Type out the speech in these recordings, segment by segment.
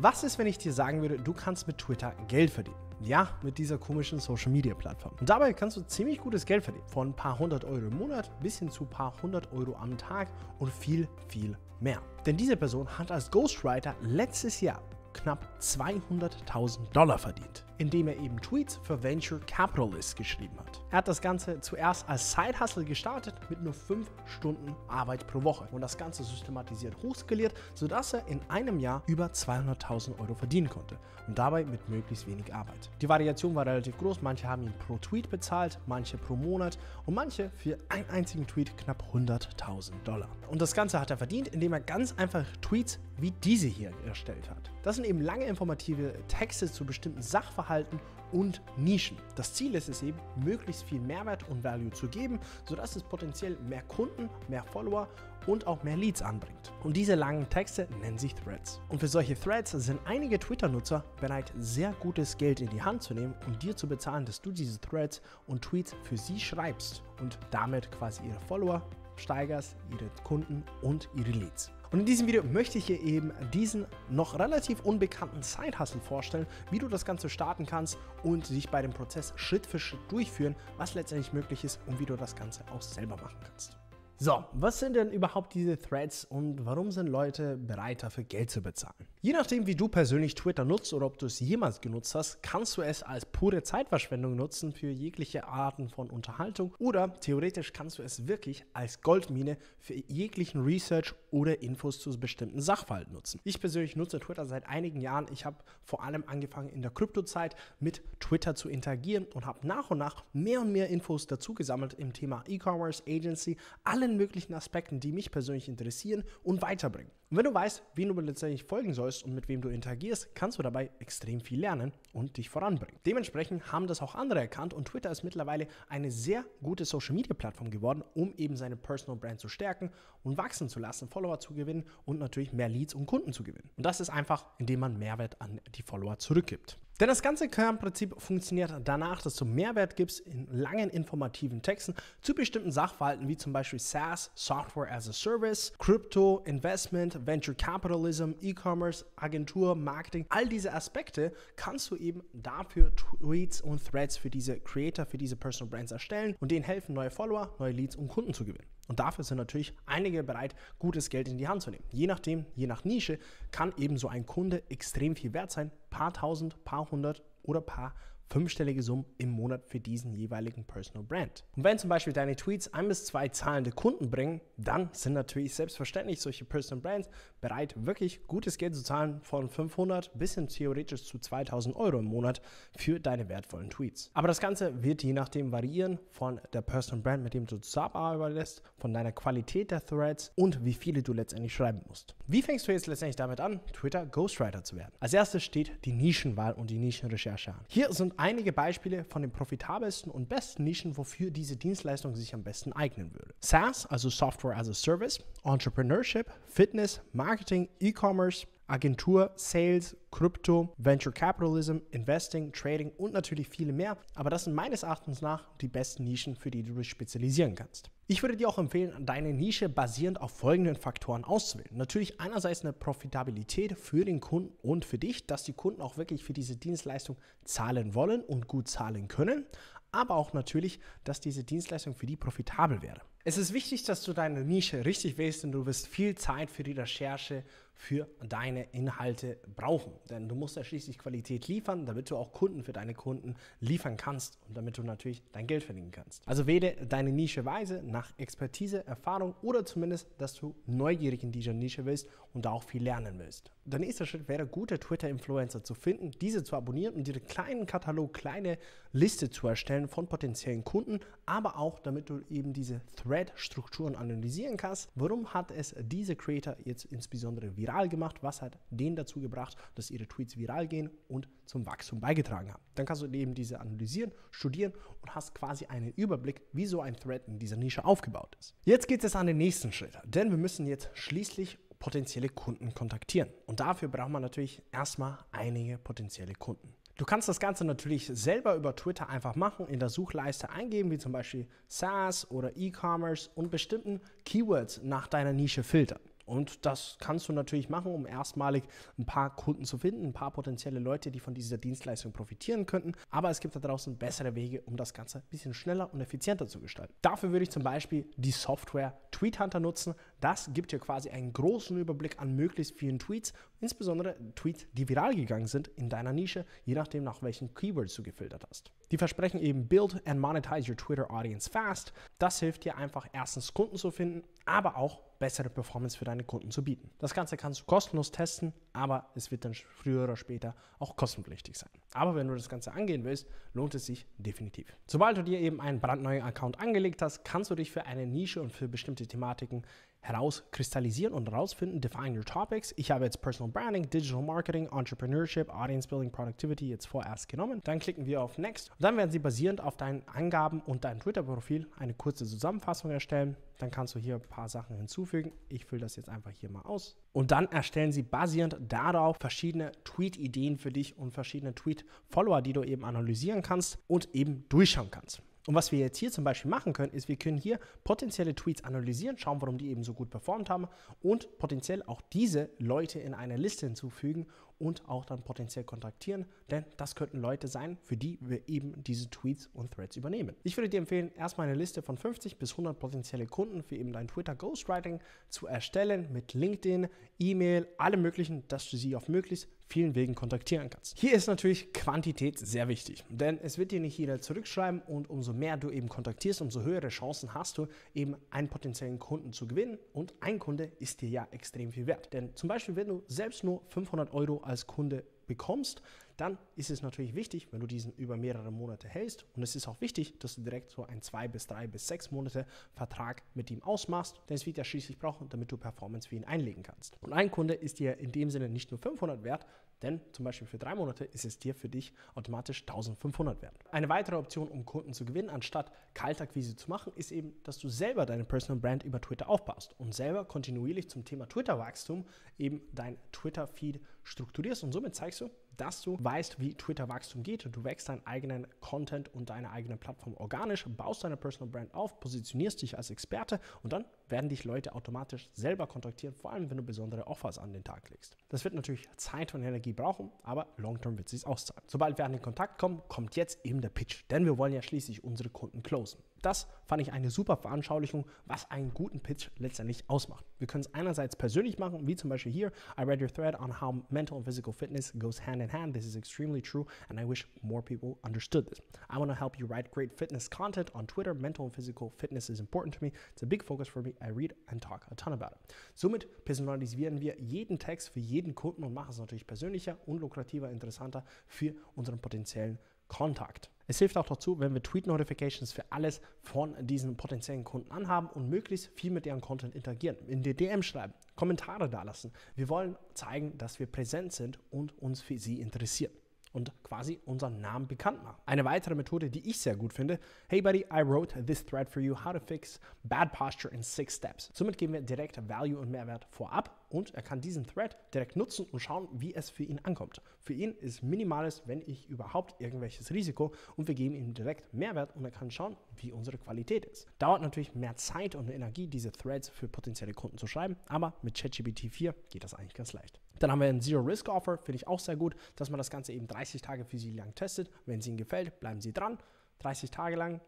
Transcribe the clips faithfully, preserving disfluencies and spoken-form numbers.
Was ist, wenn ich dir sagen würde, du kannst mit Twitter Geld verdienen? Ja, mit dieser komischen Social-Media-Plattform. Und dabei kannst du ziemlich gutes Geld verdienen. Von ein paar hundert Euro im Monat bis hin zu ein paar hundert Euro am Tag und viel, viel mehr. Denn diese Person hat als Ghostwriter letztes Jahr knapp zweihunderttausend Dollar verdient, indem er eben Tweets für Venture Capitalists geschrieben hat. Er hat das Ganze zuerst als Side-Hustle gestartet mit nur fünf Stunden Arbeit pro Woche und das Ganze systematisiert hochskaliert, sodass er in einem Jahr über zweihunderttausend Euro verdienen konnte und dabei mit möglichst wenig Arbeit. Die Variation war relativ groß, manche haben ihn pro Tweet bezahlt, manche pro Monat und manche für einen einzigen Tweet knapp hunderttausend Dollar. Und das Ganze hat er verdient, indem er ganz einfach Tweets wie diese hier erstellt hat. Das sind eben lange informative Texte zu bestimmten Sachverhalten und Nischen. Das Ziel ist es eben, möglichst viel Mehrwert und Value zu geben, sodass es potenziell mehr Kunden, mehr Follower und auch mehr Leads anbringt. Und diese langen Texte nennen sich Threads. Und für solche Threads sind einige Twitter-Nutzer bereit, sehr gutes Geld in die Hand zu nehmen und um dir zu bezahlen, dass du diese Threads und Tweets für sie schreibst und damit quasi ihre Follower steigerst, ihre Kunden und ihre Leads. Und in diesem Video möchte ich dir eben diesen noch relativ unbekannten Side-Hustle vorstellen, wie du das Ganze starten kannst und dich bei dem Prozess Schritt für Schritt durchführen, was letztendlich möglich ist und wie du das Ganze auch selber machen kannst. So, was sind denn überhaupt diese Threads und warum sind Leute bereit, dafür Geld zu bezahlen? Je nachdem, wie du persönlich Twitter nutzt oder ob du es jemals genutzt hast, kannst du es als pure Zeitverschwendung nutzen für jegliche Arten von Unterhaltung oder theoretisch kannst du es wirklich als Goldmine für jeglichen Research oder Infos zu bestimmten Sachverhalten nutzen. Ich persönlich nutze Twitter seit einigen Jahren. Ich habe vor allem angefangen, in der Kryptozeit mit Twitter zu interagieren und habe nach und nach mehr und mehr Infos dazu gesammelt im Thema E-Commerce, Agency, alle möglichen Aspekten, die mich persönlich interessieren und weiterbringen. Und wenn du weißt, wen du letztendlich folgen sollst und mit wem du interagierst, kannst du dabei extrem viel lernen und dich voranbringen. Dementsprechend haben das auch andere erkannt und Twitter ist mittlerweile eine sehr gute Social-Media-Plattform geworden, um eben seine Personal Brand zu stärken und wachsen zu lassen, Follower zu gewinnen und natürlich mehr Leads und Kunden zu gewinnen. Und das ist einfach, indem man Mehrwert an die Follower zurückgibt. Denn das ganze Kernprinzip funktioniert danach, dass du Mehrwert gibst in langen informativen Texten zu bestimmten Sachverhalten wie zum Beispiel SaaS, Software as a Service, Crypto, Investment, Venture Capitalism, E-Commerce, Agentur, Marketing. All diese Aspekte kannst du eben dafür Tweets und Threads für diese Creator, für diese Personal Brands erstellen und denen helfen, neue Follower, neue Leads und Kunden zu gewinnen. Und dafür sind natürlich einige bereit, gutes Geld in die Hand zu nehmen. Je nachdem, je nach Nische kann eben so ein Kunde extrem viel wert sein, paar tausend, paar hundert oder paar fünfstellige Summen im Monat für diesen jeweiligen Personal Brand. Und wenn zum Beispiel deine Tweets ein bis zwei zahlende Kunden bringen, dann sind natürlich selbstverständlich solche Personal Brands bereit, wirklich gutes Geld zu zahlen von fünfhundert bis hin theoretisch zu zweitausend Euro im Monat für deine wertvollen Tweets. Aber das Ganze wird je nachdem variieren von der Personal Brand, mit dem du zusammenarbeitest, von deiner Qualität der Threads und wie viele du letztendlich schreiben musst. Wie fängst du jetzt letztendlich damit an, Twitter Ghostwriter zu werden? Als erstes steht die Nischenwahl und die Nischenrecherche an. Hier sind einige Beispiele von den profitabelsten und besten Nischen, wofür diese Dienstleistung sich am besten eignen würde. SaaS, also Software as a Service, Entrepreneurship, Fitness, Marketing, E-Commerce, Agentur, Sales, Krypto, Venture Capitalism, Investing, Trading und natürlich viele mehr. Aber das sind meines Erachtens nach die besten Nischen, für die du dich spezialisieren kannst. Ich würde dir auch empfehlen, deine Nische basierend auf folgenden Faktoren auszuwählen. Natürlich einerseits eine Profitabilität für den Kunden und für dich, dass die Kunden auch wirklich für diese Dienstleistung zahlen wollen und gut zahlen können. Aber auch natürlich, dass diese Dienstleistung für die profitabel wäre. Es ist wichtig, dass du deine Nische richtig wählst, denn du wirst viel Zeit für die Recherche für deine Inhalte brauchen. Denn du musst ja schließlich Qualität liefern, damit du auch Kunden für deine Kunden liefern kannst und damit du natürlich dein Geld verdienen kannst. Also wähle deine Nische weise nach Expertise, Erfahrung oder zumindest, dass du neugierig in dieser Nische bist und da auch viel lernen willst. Der nächste Schritt wäre, gute Twitter-Influencer zu finden, diese zu abonnieren und dir einen kleinen Katalog, kleine Liste zu erstellen von potenziellen Kunden, aber auch, damit du eben diese Thread-Strukturen analysieren kannst. Warum hat es diese Creator jetzt insbesondere viral gemacht, was hat denen dazu gebracht, dass ihre Tweets viral gehen und zum Wachstum beigetragen haben. Dann kannst du eben diese analysieren, studieren und hast quasi einen Überblick, wie so ein Thread in dieser Nische aufgebaut ist. Jetzt geht es an den nächsten Schritt, denn wir müssen jetzt schließlich potenzielle Kunden kontaktieren. Und dafür braucht man natürlich erstmal einige potenzielle Kunden. Du kannst das Ganze natürlich selber über Twitter einfach machen, in der Suchleiste eingeben, wie zum Beispiel SaaS oder E-Commerce und bestimmten Keywords nach deiner Nische filtern. Und das kannst du natürlich machen, um erstmalig ein paar Kunden zu finden, ein paar potenzielle Leute, die von dieser Dienstleistung profitieren könnten. Aber es gibt da draußen bessere Wege, um das Ganze ein bisschen schneller und effizienter zu gestalten. Dafür würde ich zum Beispiel die Software TweetHunter nutzen. Das gibt dir quasi einen großen Überblick an möglichst vielen Tweets, insbesondere Tweets, die viral gegangen sind in deiner Nische, je nachdem, nach welchen Keywords du gefiltert hast. Die versprechen eben Build and Monetize Your Twitter Audience Fast. Das hilft dir einfach erstens Kunden zu finden, aber auch bessere Performance für deine Kunden zu bieten. Das Ganze kannst du kostenlos testen, aber es wird dann früher oder später auch kostenpflichtig sein. Aber wenn du das Ganze angehen willst, lohnt es sich definitiv. Sobald du dir eben einen brandneuen Account angelegt hast, kannst du dich für eine Nische und für bestimmte Thematiken herauskristallisieren und herausfinden. Define your topics. Ich habe jetzt Personal Branding, Digital Marketing, Entrepreneurship, Audience Building, Productivity jetzt vorerst genommen. Dann klicken wir auf Next. Und dann werden sie basierend auf deinen Angaben und deinem Twitter-Profil eine kurze Zusammenfassung erstellen. Dann kannst du hier ein paar Sachen hinzufügen. Ich fülle das jetzt einfach hier mal aus. Und dann erstellen sie basierend darauf verschiedene Tweet-Ideen für dich und verschiedene Tweet-Follower, die du eben analysieren kannst und eben durchschauen kannst. Und was wir jetzt hier zum Beispiel machen können, ist, wir können hier potenzielle Tweets analysieren, schauen, warum die eben so gut performt haben und potenziell auch diese Leute in eine Liste hinzufügen und auch dann potenziell kontaktieren, denn das könnten Leute sein, für die wir eben diese Tweets und Threads übernehmen. Ich würde dir empfehlen, erstmal eine Liste von fünfzig bis hundert potenzielle Kunden für eben dein Twitter Ghostwriting zu erstellen mit LinkedIn, E-Mail, alle möglichen, dass du sie auf möglichst vielen Wegen kontaktieren kannst. Hier ist natürlich Quantität sehr wichtig, denn es wird dir nicht jeder zurückschreiben und umso mehr du eben kontaktierst, umso höhere Chancen hast du eben einen potenziellen Kunden zu gewinnen und ein Kunde ist dir ja extrem viel wert. Denn zum Beispiel, wenn du selbst nur fünfhundert Euro als Kunde bekommst, dann ist es natürlich wichtig, wenn du diesen über mehrere Monate hältst und es ist auch wichtig, dass du direkt so einen zwei bis drei bis sechs Monate Vertrag mit ihm ausmachst, denn es wird ja schließlich brauchen, damit du Performance für ihn einlegen kannst. Und ein Kunde ist dir in dem Sinne nicht nur fünfhundert wert, denn zum Beispiel für drei Monate ist es dir für dich automatisch eintausendfünfhundert wert. Eine weitere Option, um Kunden zu gewinnen, anstatt Kaltakquise zu machen, ist eben, dass du selber deine Personal Brand über Twitter aufbaust und selber kontinuierlich zum Thema Twitter-Wachstum eben dein Twitter-Feed strukturierst und somit zeigst du, dass du weißt, wie Twitter-Wachstum geht und du wächst deinen eigenen Content und deine eigene Plattform organisch, baust deine Personal Brand auf, positionierst dich als Experte und dann werden dich Leute automatisch selber kontaktieren, vor allem wenn du besondere Offers an den Tag legst. Das wird natürlich Zeit und Energie brauchen, aber long-term wird es sich auszahlen. Sobald wir an den Kontakt kommen, kommt jetzt eben der Pitch, denn wir wollen ja schließlich unsere Kunden closen. Das fand ich eine super Veranschaulichung, was einen guten Pitch letztendlich ausmacht. Wir können es einerseits persönlich machen, wie zum Beispiel hier, I read your thread on how mental and physical fitness goes hand in hand. This is extremely true and I wish more people understood this. I want to help you write great fitness content on Twitter. Mental and physical fitness is important to me. It's a big focus for me. I read and talk a ton about it. Somit personalisieren wir jeden Text für jeden Kunden und machen es natürlich persönlicher, unlukrativer, interessanter für unseren potenziellen Kontakt. Es hilft auch dazu, wenn wir Tweet-Notifications für alles von diesen potenziellen Kunden anhaben und möglichst viel mit deren Content interagieren, in die D M schreiben, Kommentare dalassen. Wir wollen zeigen, dass wir präsent sind und uns für sie interessieren und quasi unseren Namen bekannt machen. Eine weitere Methode, die ich sehr gut finde, hey buddy, I wrote this thread for you, how to fix bad posture in six steps. Somit geben wir direkt Value und Mehrwert vorab und er kann diesen Thread direkt nutzen und schauen, wie es für ihn ankommt. Für ihn ist minimales, wenn ich überhaupt, irgendwelches Risiko und wir geben ihm direkt Mehrwert und er kann schauen, wie unsere Qualität ist. Dauert natürlich mehr Zeit und Energie, diese Threads für potenzielle Kunden zu schreiben, aber mit ChatGPT vier geht das eigentlich ganz leicht. Dann haben wir einen Zero-Risk-Offer, finde ich auch sehr gut, dass man das Ganze eben dreißig Tage für sie lang testet. Wenn es ihnen gefällt, bleiben sie dran. dreißig Tage lang,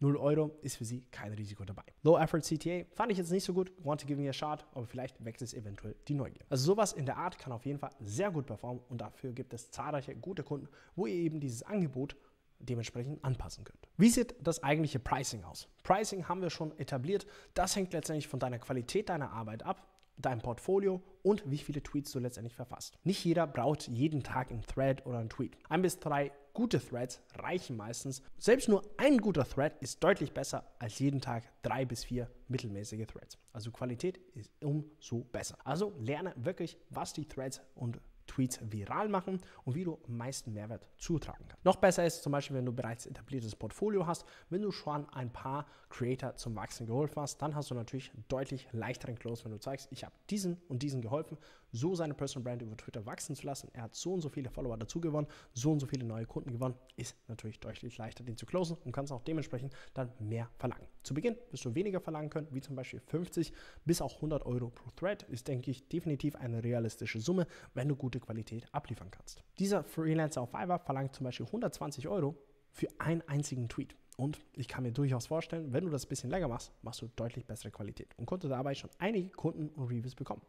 null Euro, ist für sie kein Risiko dabei. Low-Effort-C T A fand ich jetzt nicht so gut. Want to give me a shot, aber vielleicht wächst es eventuell die Neugier. Also sowas in der Art kann auf jeden Fall sehr gut performen und dafür gibt es zahlreiche gute Kunden, wo ihr eben dieses Angebot dementsprechend anpassen könnt. Wie sieht das eigentliche Pricing aus? Pricing haben wir schon etabliert. Das hängt letztendlich von deiner Qualität deiner Arbeit ab, dein Portfolio und wie viele Tweets du letztendlich verfasst. Nicht jeder braucht jeden Tag einen Thread oder einen Tweet. Ein bis drei gute Threads reichen meistens. Selbst nur ein guter Thread ist deutlich besser als jeden Tag drei bis vier mittelmäßige Threads. Also Qualität ist umso besser. Also lerne wirklich, was die Threads und Tweets viral machen und wie du am meisten Mehrwert zutragen kannst. Noch besser ist zum Beispiel, wenn du bereits etabliertes Portfolio hast, wenn du schon ein paar Creator zum Wachsen geholfen hast, dann hast du natürlich deutlich leichteren Close, wenn du zeigst, ich habe diesen und diesen geholfen, so seine Personal Brand über Twitter wachsen zu lassen. Er hat so und so viele Follower dazu gewonnen, so und so viele neue Kunden gewonnen. Ist natürlich deutlich leichter, den zu closen und kannst auch dementsprechend dann mehr verlangen. Zu Beginn wirst du weniger verlangen können, wie zum Beispiel fünfzig bis auch hundert Euro pro Thread. Ist, denke ich, definitiv eine realistische Summe, wenn du gute Qualität abliefern kannst. Dieser Freelancer auf Fiverr verlangt zum Beispiel hundertzwanzig Euro für einen einzigen Tweet. Und ich kann mir durchaus vorstellen, wenn du das ein bisschen länger machst, machst du deutlich bessere Qualität und konnte dabei schon einige Kunden und Reviews bekommen.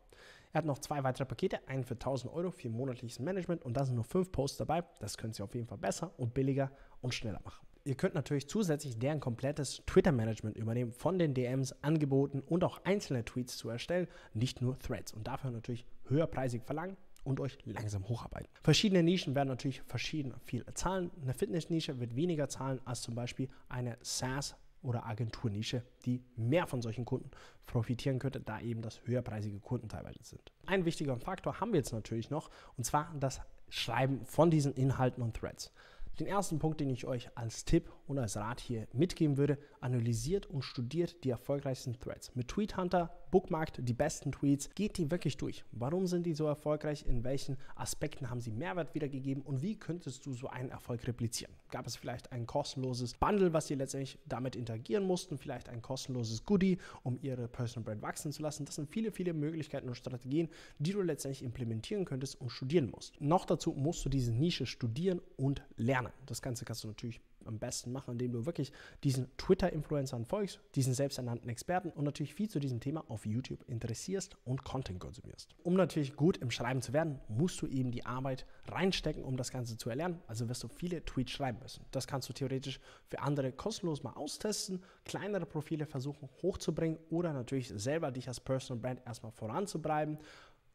Er hat noch zwei weitere Pakete, einen für tausend Euro, für monatliches Management und da sind nur fünf Posts dabei. Das könnt ihr auf jeden Fall besser und billiger und schneller machen. Ihr könnt natürlich zusätzlich deren komplettes Twitter-Management übernehmen, von den D Ms, Angeboten und auch einzelne Tweets zu erstellen, nicht nur Threads und dafür natürlich höherpreisig verlangen und euch langsam hocharbeiten. Verschiedene Nischen werden natürlich verschieden viel zahlen. Eine Fitness-Nische wird weniger zahlen als zum Beispiel eine SaaS- oder Agenturnische, die mehr von solchen Kunden profitieren könnte, da eben das höherpreisige Kunden teilweise sind. Ein wichtiger Faktor haben wir jetzt natürlich noch, und zwar das Schreiben von diesen Inhalten und Threads. Den ersten Punkt, den ich euch als Tipp und als Rat hier mitgeben würde, analysiert und studiert die erfolgreichsten Threads. Mit TweetHunter bookmarkt die besten Tweets, geht die wirklich durch. Warum sind die so erfolgreich? In welchen Aspekten haben sie Mehrwert wiedergegeben? Und wie könntest du so einen Erfolg replizieren? Gab es vielleicht ein kostenloses Bundle, was sie letztendlich damit interagieren mussten? Vielleicht ein kostenloses Goodie, um ihre Personal Brand wachsen zu lassen? Das sind viele, viele Möglichkeiten und Strategien, die du letztendlich implementieren könntest und studieren musst. Noch dazu musst du diese Nische studieren und lernen. Das Ganze kannst du natürlich am besten machen, indem du wirklich diesen Twitter-Influencern folgst, diesen selbsternannten Experten und natürlich viel zu diesem Thema auf YouTube interessierst und Content konsumierst. Um natürlich gut im Schreiben zu werden, musst du eben die Arbeit reinstecken, um das Ganze zu erlernen. Also wirst du viele Tweets schreiben müssen. Das kannst du theoretisch für andere kostenlos mal austesten, kleinere Profile versuchen hochzubringen oder natürlich selber dich als Personal Brand erstmal voranzutreiben,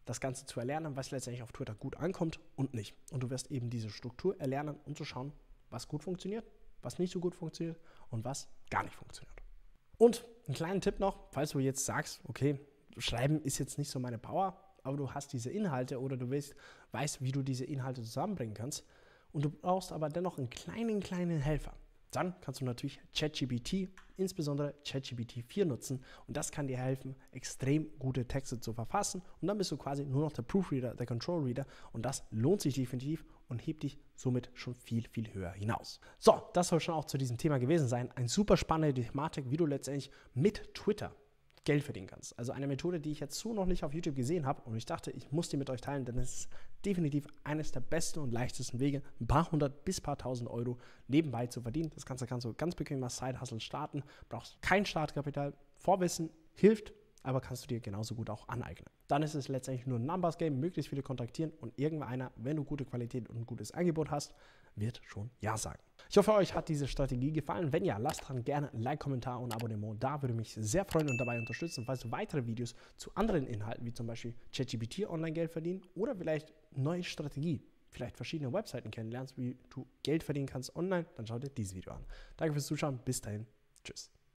das Ganze zu erlernen, was letztendlich auf Twitter gut ankommt und nicht. Und du wirst eben diese Struktur erlernen, um zu schauen, was gut funktioniert, was nicht so gut funktioniert und was gar nicht funktioniert. Und einen kleinen Tipp noch, falls du jetzt sagst, okay, Schreiben ist jetzt nicht so meine Power, aber du hast diese Inhalte oder du willst, weißt, wie du diese Inhalte zusammenbringen kannst und du brauchst aber dennoch einen kleinen, kleinen Helfer. Dann kannst du natürlich ChatGPT, insbesondere ChatGPT vier nutzen und das kann dir helfen, extrem gute Texte zu verfassen und dann bist du quasi nur noch der Proofreader, der Control Reader und das lohnt sich definitiv und hebt dich somit schon viel, viel höher hinaus. So, das soll schon auch zu diesem Thema gewesen sein. Eine super spannende Thematik, wie du letztendlich mit Twitter Geld verdienen kannst. Also eine Methode, die ich jetzt so noch nicht auf YouTube gesehen habe und ich dachte, ich muss die mit euch teilen, denn es ist definitiv eines der besten und leichtesten Wege, ein paar hundert bis paar tausend Euro nebenbei zu verdienen. Das Ganze kannst du ganz bequem als Side-Hustle starten, brauchst kein Startkapital, Vorwissen hilft, aber kannst du dir genauso gut auch aneignen. Dann ist es letztendlich nur ein Numbers-Game, möglichst viele kontaktieren und irgendeiner, wenn du gute Qualität und ein gutes Angebot hast, wird schon Ja sagen. Ich hoffe, euch hat diese Strategie gefallen. Wenn ja, lasst dran gerne ein Like, Kommentar und Abonnement. Da würde mich sehr freuen und dabei unterstützen, falls du weitere Videos zu anderen Inhalten, wie zum Beispiel ChatGPT online Geld verdienen oder vielleicht neue Strategie, vielleicht verschiedene Webseiten kennenlernst, wie du Geld verdienen kannst online, dann schau dir dieses Video an. Danke fürs Zuschauen. Bis dahin. Tschüss.